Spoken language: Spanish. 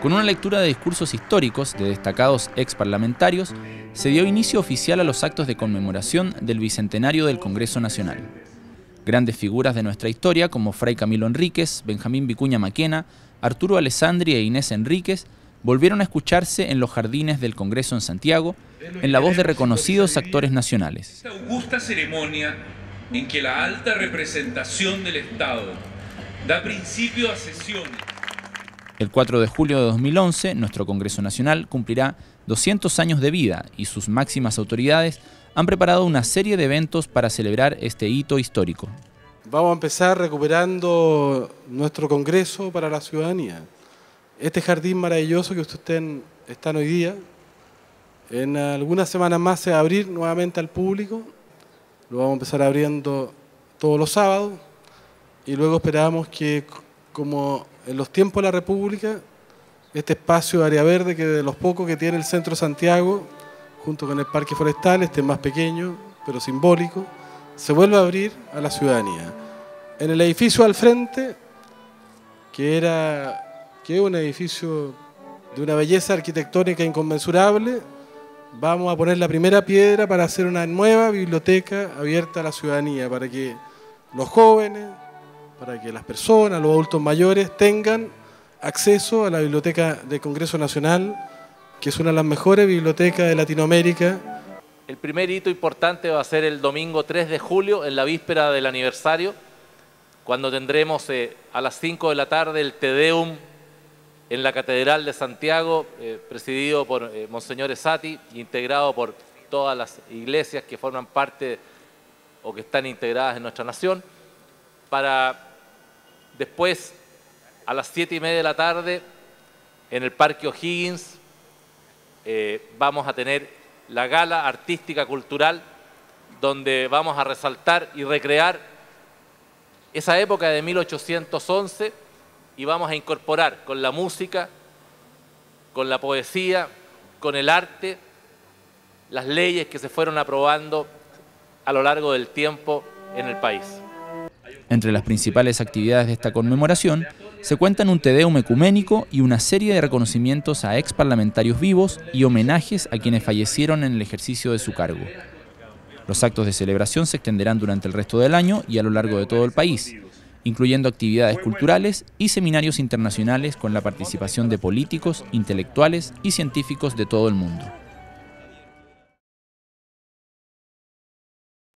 Con una lectura de discursos históricos de destacados exparlamentarios, se dio inicio oficial a los actos de conmemoración del Bicentenario del Congreso Nacional. Grandes figuras de nuestra historia como Fray Camilo Enríquez, Benjamín Vicuña Mackenna, Arturo Alessandri e Inés Enríquez volvieron a escucharse en los jardines del Congreso en Santiago en la voz de reconocidos actores nacionales. Esta augusta ceremonia en que la alta representación del Estado da principio a sesiones. El 4 de julio de 2011, nuestro Congreso Nacional cumplirá 200 años de vida y sus máximas autoridades han preparado una serie de eventos para celebrar este hito histórico. Vamos a empezar recuperando nuestro Congreso para la ciudadanía. Este jardín maravilloso que ustedes están hoy día, en algunas semanas más se va a abrir nuevamente al público. Lo vamos a empezar abriendo todos los sábados y luego esperamos que, como en los tiempos de la República, este espacio de área verde, que de los pocos que tiene el centro de Santiago, junto con el parque forestal, este más pequeño, pero simbólico, se vuelve a abrir a la ciudadanía. En el edificio al frente, que es un edificio de una belleza arquitectónica inconmensurable, vamos a poner la primera piedra para hacer una nueva biblioteca abierta a la ciudadanía, para que los jóvenes, para que las personas, los adultos mayores, tengan acceso a la Biblioteca del Congreso Nacional, que es una de las mejores bibliotecas de Latinoamérica. El primer hito importante va a ser el domingo 3 de julio, en la víspera del aniversario, cuando tendremos a las 5 de la tarde el Te Deum en la Catedral de Santiago, presidido por Monseñor Sati, integrado por todas las iglesias que forman parte o que están integradas en nuestra nación, para después, a las 7:30 de la tarde, en el Parque O'Higgins, vamos a tener la gala artística cultural, donde vamos a resaltar y recrear esa época de 1811 y vamos a incorporar con la música, con la poesía, con el arte, las leyes que se fueron aprobando a lo largo del tiempo en el país. Entre las principales actividades de esta conmemoración se cuentan un Te Deum ecuménico y una serie de reconocimientos a exparlamentarios vivos y homenajes a quienes fallecieron en el ejercicio de su cargo. Los actos de celebración se extenderán durante el resto del año y a lo largo de todo el país, incluyendo actividades culturales y seminarios internacionales con la participación de políticos, intelectuales y científicos de todo el mundo.